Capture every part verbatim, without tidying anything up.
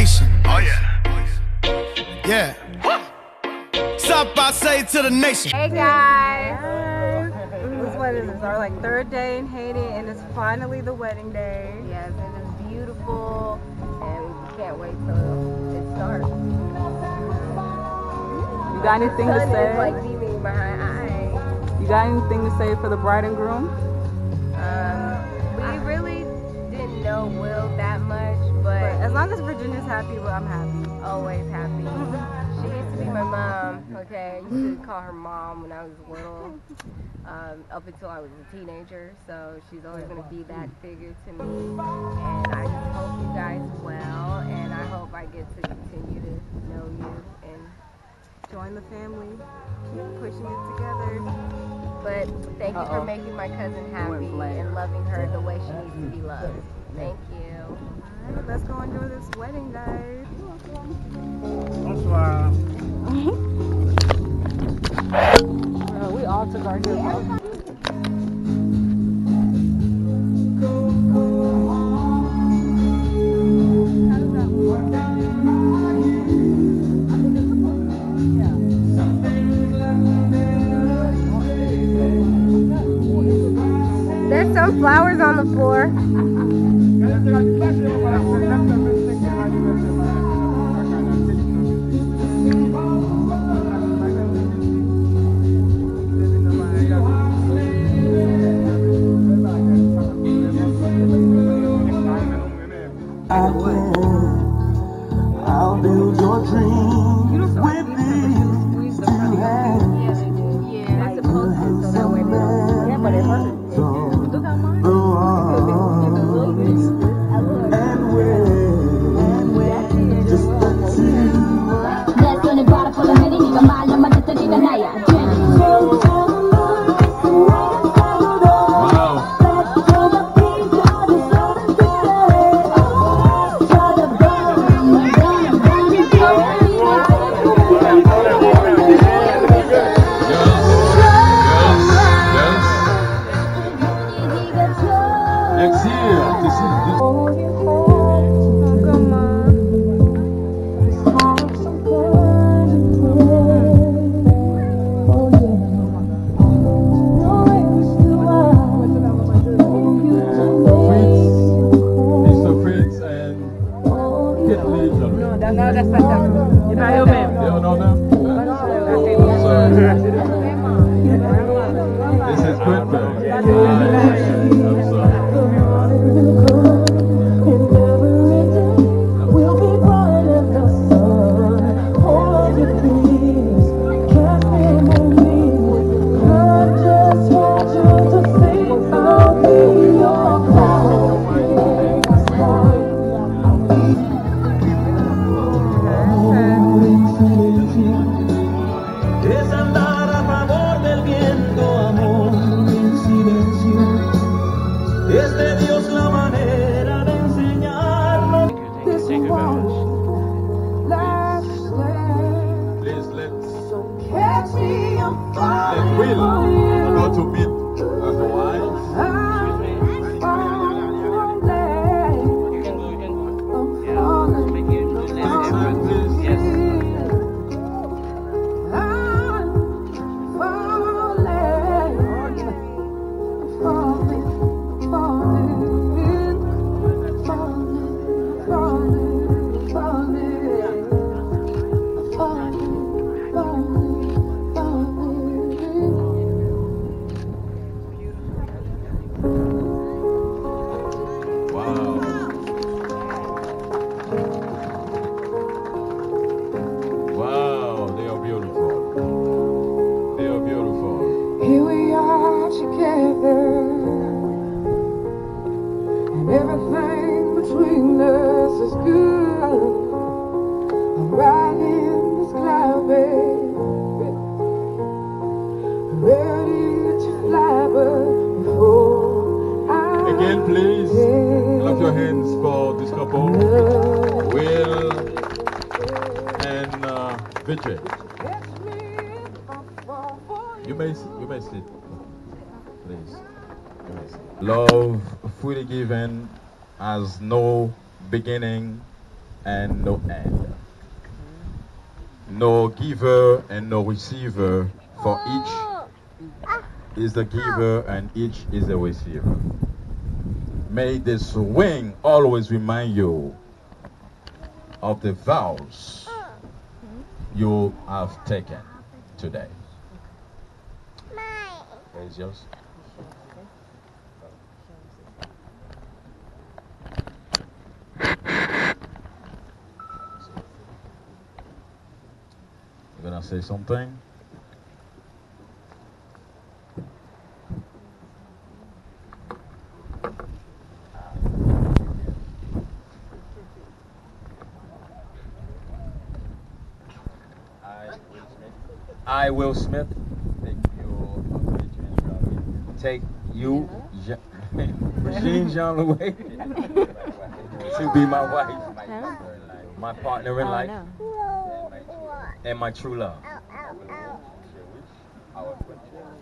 nation. Oh yeah. Yeah. What? Stop by say to the nation. Hey guys. This is what it is. Our like third day in Haiti, and it's finally the wedding day. Yes, it is beautiful, and we can't wait till it starts. You got anything to say? Like leaving behind. I. You got anything to say for the bride and groom? Know Will that much, but as long as Virginia's happy, well, I'm happy. Always happy. She used to be my mom, okay? I used to call her mom when I was little, um, up until I was a teenager, so she's always going to be that figure to me. And I just hope you guys well, and I hope I get to continue to know you and join the family, keep pushing it together. But thank you uh -oh. for making my cousin happy and loving her the way she needs to be loved. Thank you. All right, let's go enjoy this wedding, guys. Bonsoir. Bro, we all took our good yeah. There's some flowers on the floor. I will, I'll build your dreams with me to have. Yeah, that's supposed to be yeah, but it wasn't. So, You may, you may sit, please. You may sit. Love freely given has no beginning and no end. No giver and no receiver, for each is the giver and each is the receiver. May this ring always remind you of the vows you have taken today. Where is yours? You're gonna say something? I, Will Smith, take you, take you, Regine Jean Louis, to be my wife, my, huh? my partner in oh, life, no. and my true love. Ow, ow, ow.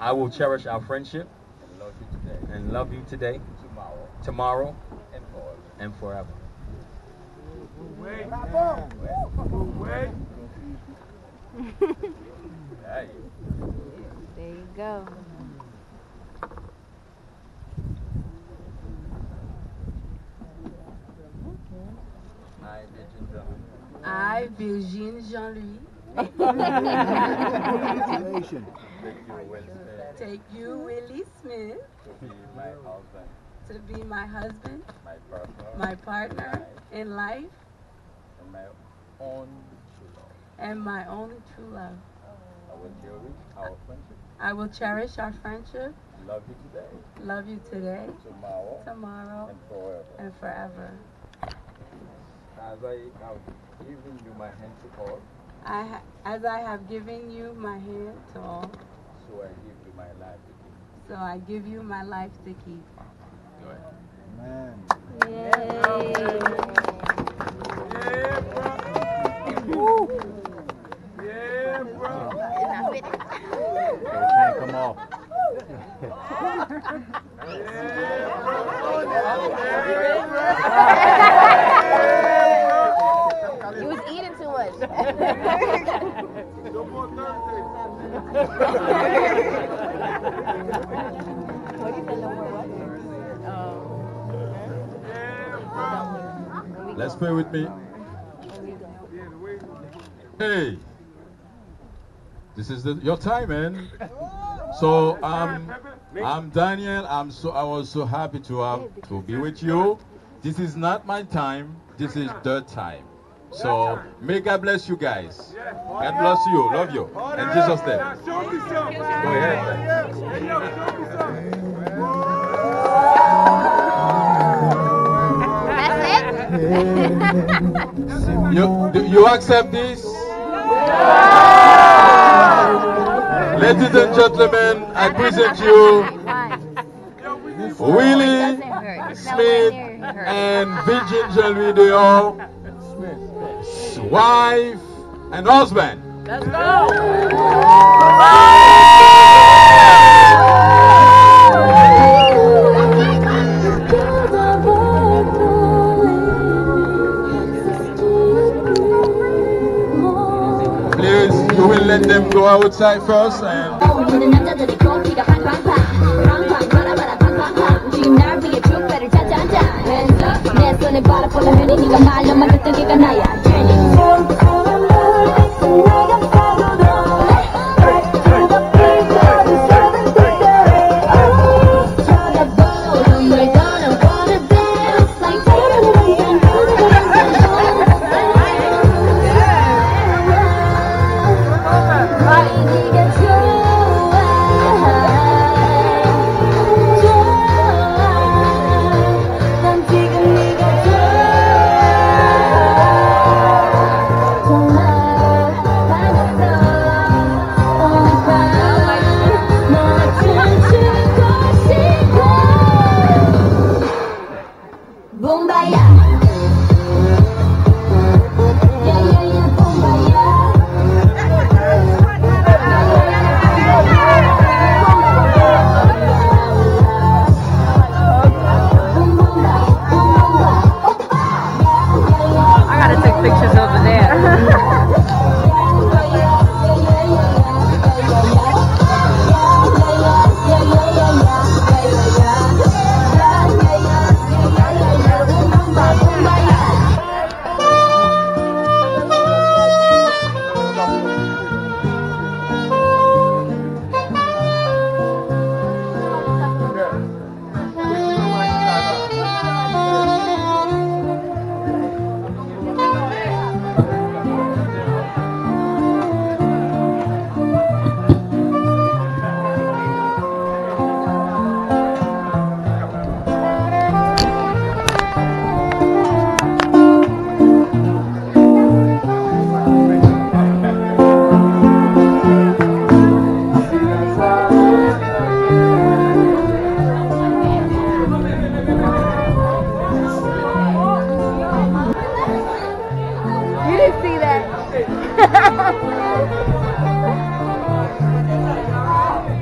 I will cherish our friendship and love you today, and love you today tomorrow, tomorrow and, forever. and forever. Wait. Wait. Wait. There you go. I, Virginie Jean Louis, take you, Willie Smith, to be my husband, to be my husband, my partner, my partner in life, and my own true love, and my own true love. I will cherish our friendship. I will cherish our friendship. Love you today. Love you today. Tomorrow. Tomorrow. And forever. And forever. As I have given you my hand to all. I ha as I have given you my hand to all. So I give you my life to keep. So I give you my life to keep. Go ahead. Amen. Yay. Yeah, bro. Yeah, bro. Come on. You was eating too much. Let's pray with me. Hey. This is the, your time, man. So um, I'm Daniel. I'm so I was so happy to have to be with you. This is not my time. This is the time. So may God bless you guys. God bless you. Love you. In Jesus' name. Go ahead. You do you accept this? Ladies and gentlemen, I present you Willie Smith and Virginie Jean Louis Deon, wife and husband. Let's go! Please, you will let them go outside first and.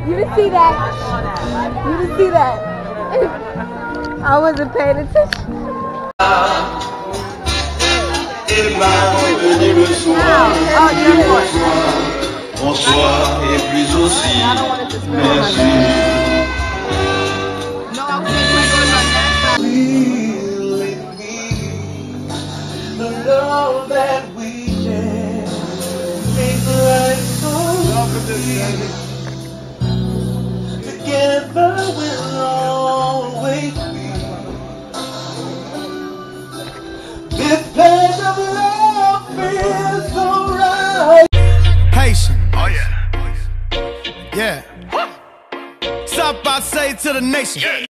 You would see that. You would see that. I wasn't paying attention. Bonsoir et plus aussi, merci. Will it be the love that we share? Make life so sweet. Together we'll always be. This pledge of love feels so right. Oh yeah, yeah. What? Stop, I say to the nation. Yeah.